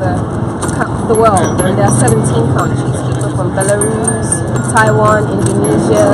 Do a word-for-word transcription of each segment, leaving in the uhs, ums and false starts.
the, the world, and there are seventeen countries, people from Belarus, Taiwan, Indonesia.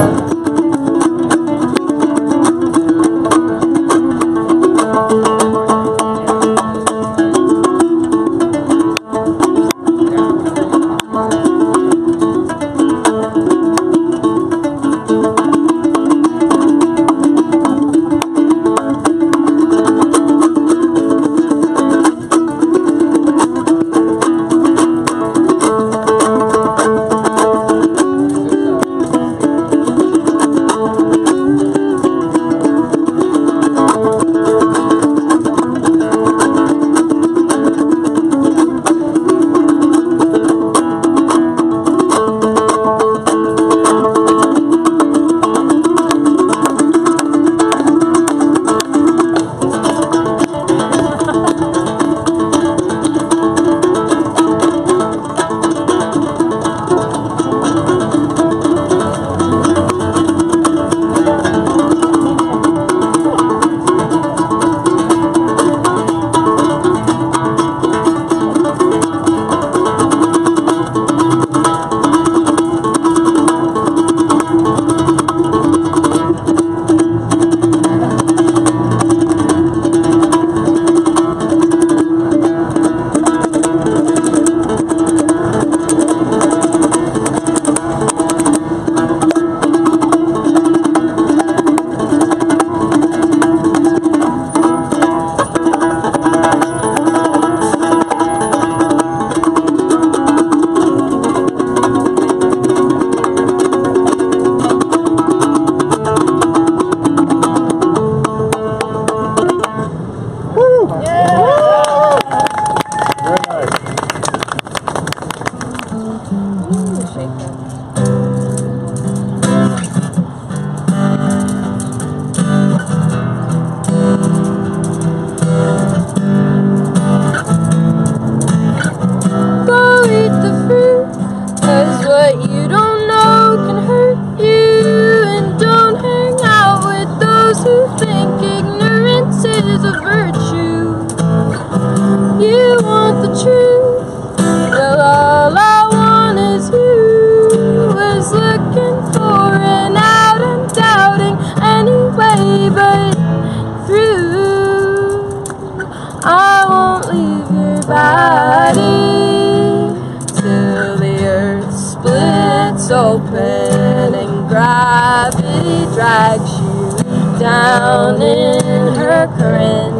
Open and gravity drags you down in her current.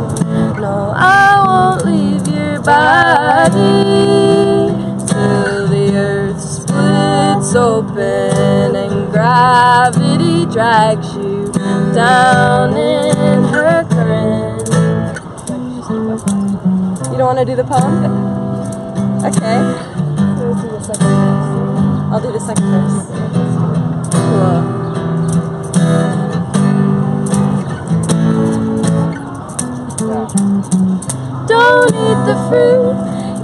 No, I won't leave your body till the earth splits open and gravity drags you down in her current. You don't want to do the poem? Okay. I'll do the second verse. Cool. Don't eat the fruit,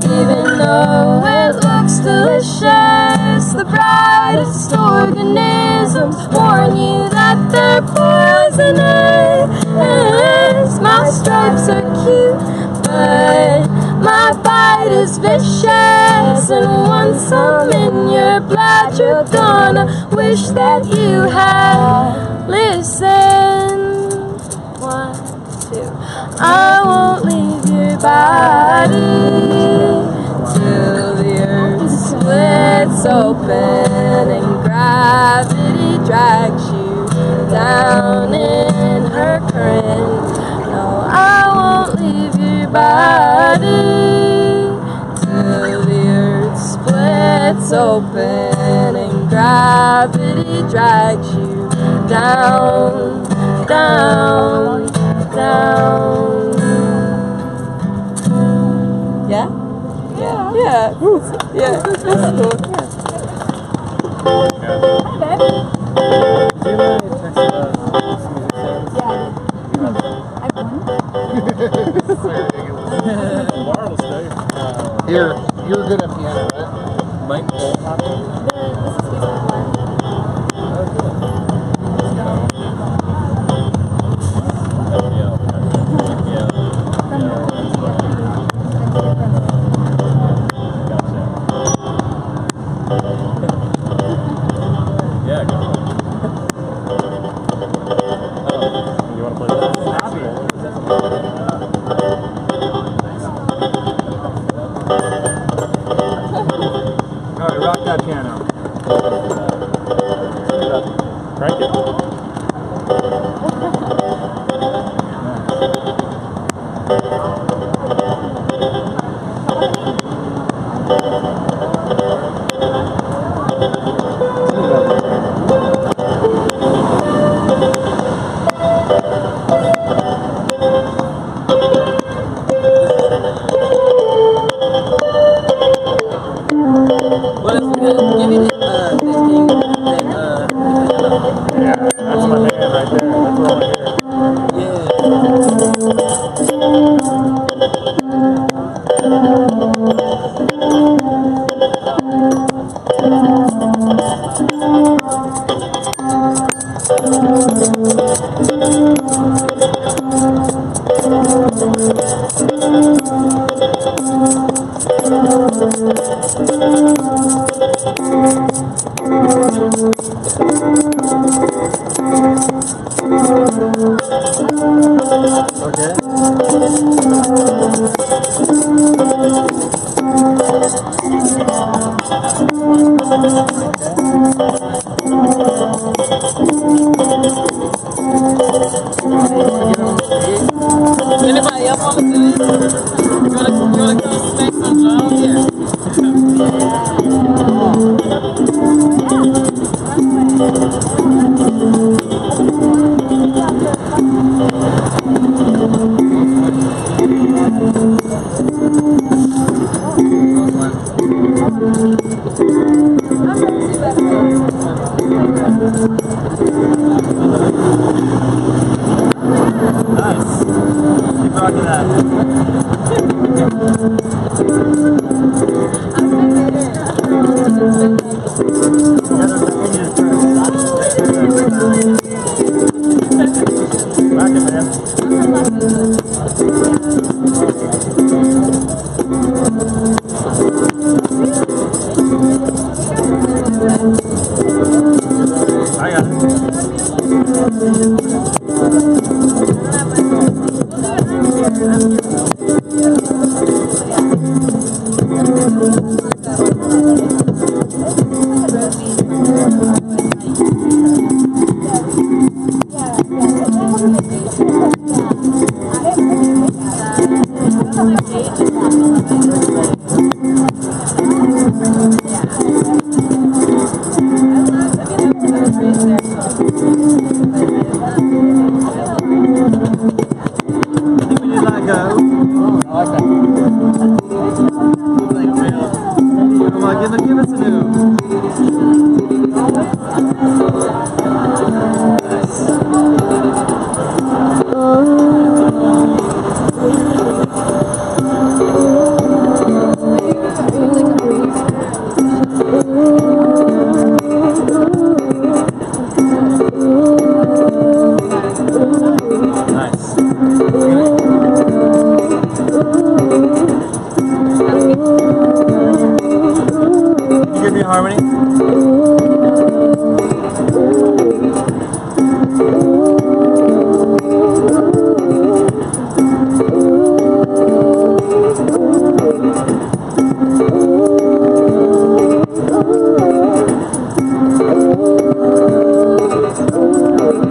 even though it looks delicious. The brightest organisms warn you that they're poisonous. My stripes are cute, but my bite is vicious. And once I'm in your blood, you're gonna wish that you had listened. One, two. I won't leave your body till the earth splits open and gravity drags you down in her current. No, I won't leave your body. Open and gravity drags you down, down, down. Yeah? Yeah. Yeah. Yeah. Yeah. That's cool. Yeah. You're, you're good at piano, right? Mike? This is one. Yeah, yeah, yeah. that piano. Crank it.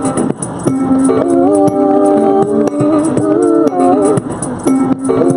Thank you.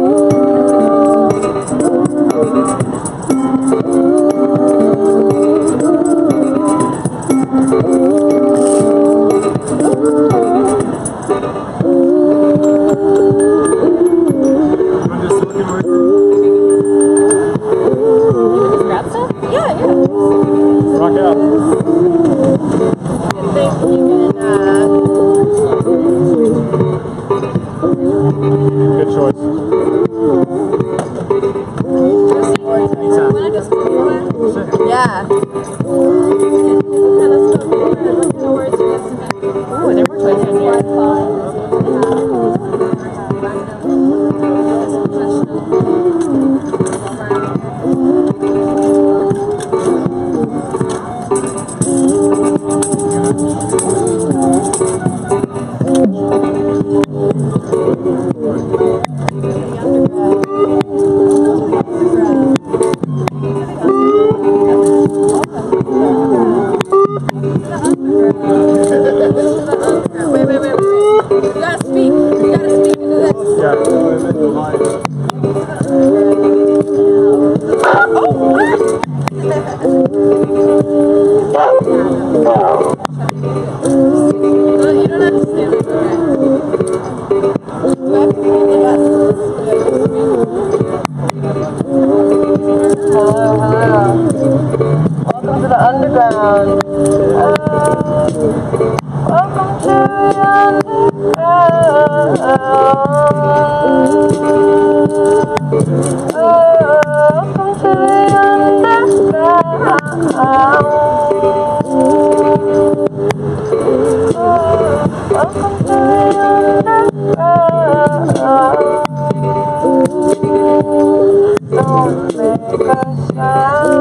Uh-huh. Welcome to the underground. Uh, welcome to the underground. Uh, welcome to the underground. Uh, welcome to the underground. Don't make a sound.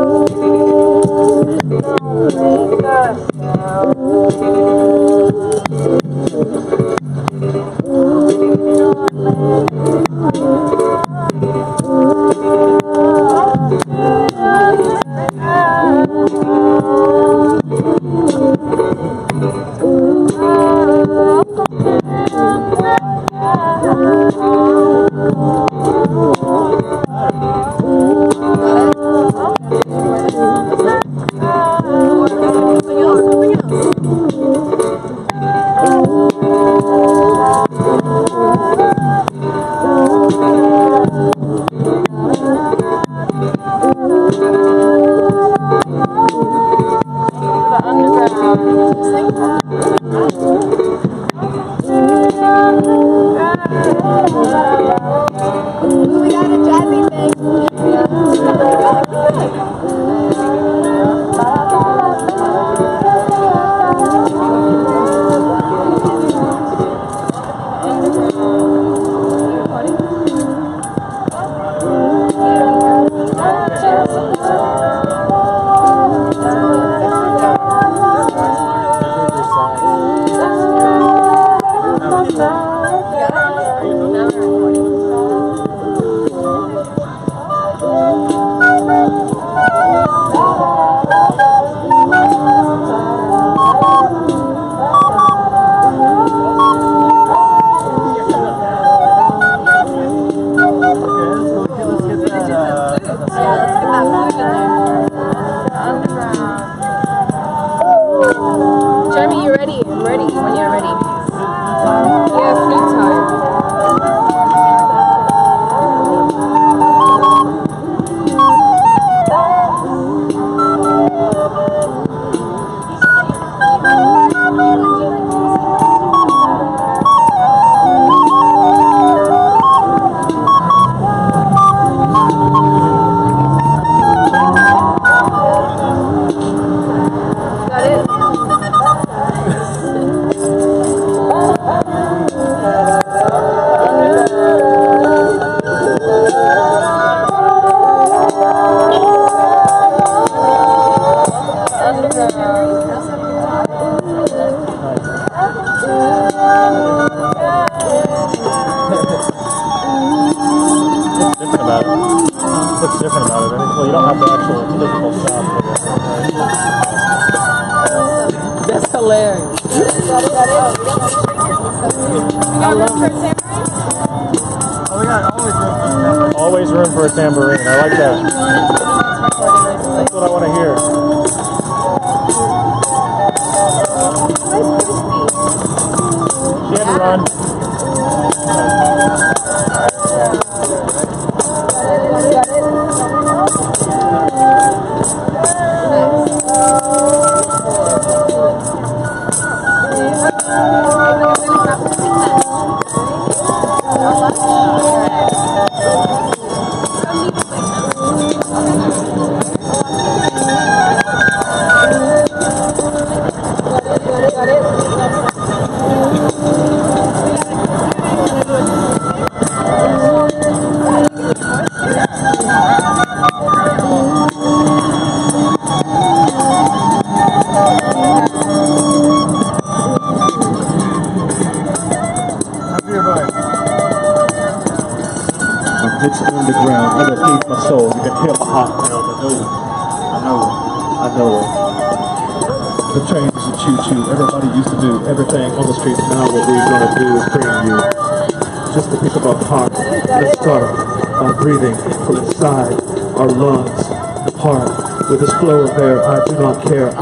Don't make a sound. I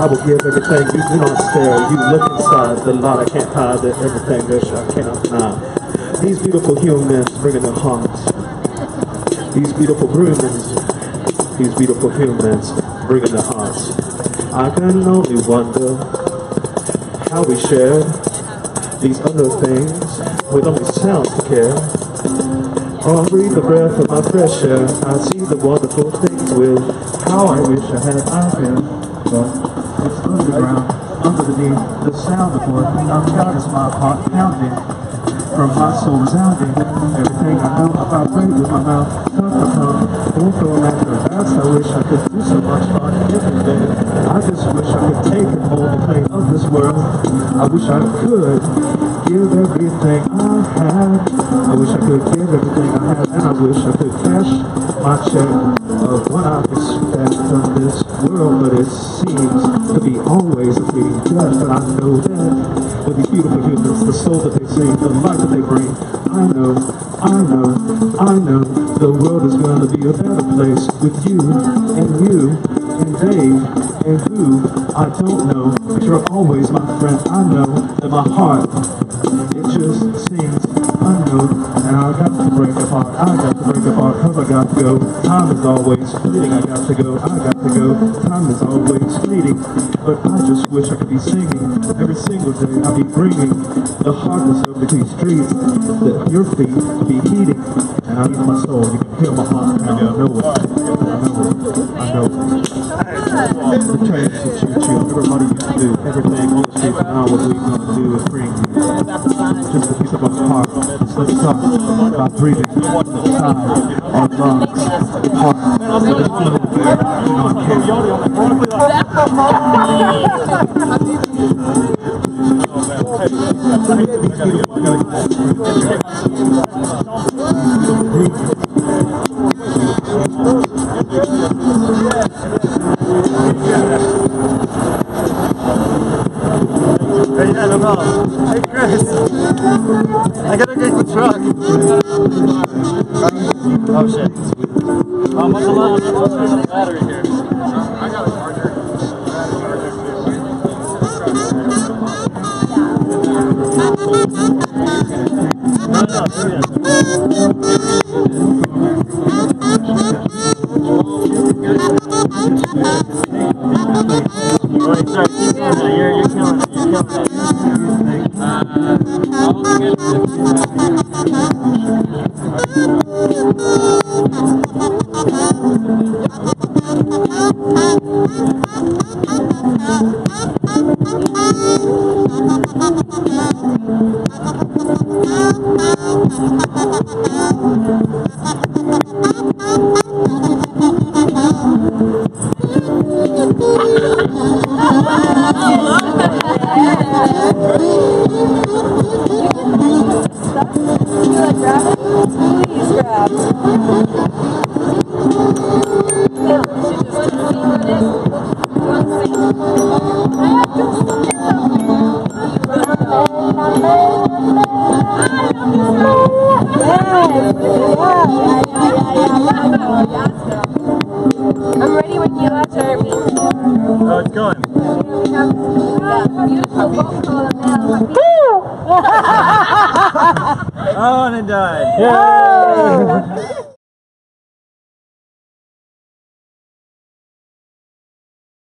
will give everything. You do not stare. You look inside the lot. I can't hide that everything that I cannot deny. These beautiful humans bringing their hearts. These beautiful groomings. these beautiful humans bringing the hearts. I can only wonder how we share these other things with only sounds to care. Oh, I breathe the breath of my fresh air. I see the wonderful things with how I wish I had I been. But it's underground, under the knee, the sound of what I've got is my heart pounding. From my soul resounding, everything I know, I vibrate with my mouth, tongue to tongue, won't go after a bounce. I wish I could do so much fun every day. I just wish I could take it all, the pain of this world. I wish I could give everything I had. I wish I could give everything I had, and I wish I could cash my check of what I expect from this world, but it seems to be always a being judged. But I know that with these beautiful humans, the soul that they sing, the life that they bring, I know, I know, I know, the world is going to be a better place with you, and you, and they, and who, I don't know, but you're always my friend. I know that my heart, it just sings, I know, and I got to break apart, I got to break apart, cause I got to go, time is always fleeting, I got to go, I got to go, time is always fleeting, but I just wish I could be singing. Every single day I'll be bringing the hardness of the streets that your feet be heating, and I need my soul. You can hear my heart, and I know it. I know it. I know it. I know the trains to choo-choo. Everybody used to do everything on the streets, and now what we're going to do is bring you just a piece of our heart. It's like something by breathing inside our lungs, heart, and the flow there, you know, I can't. Hey Chris, I gotta get the truck. Oh shit. Um, what's the line? What's the battery here? I got a charger. Oh, and it died. Yeah.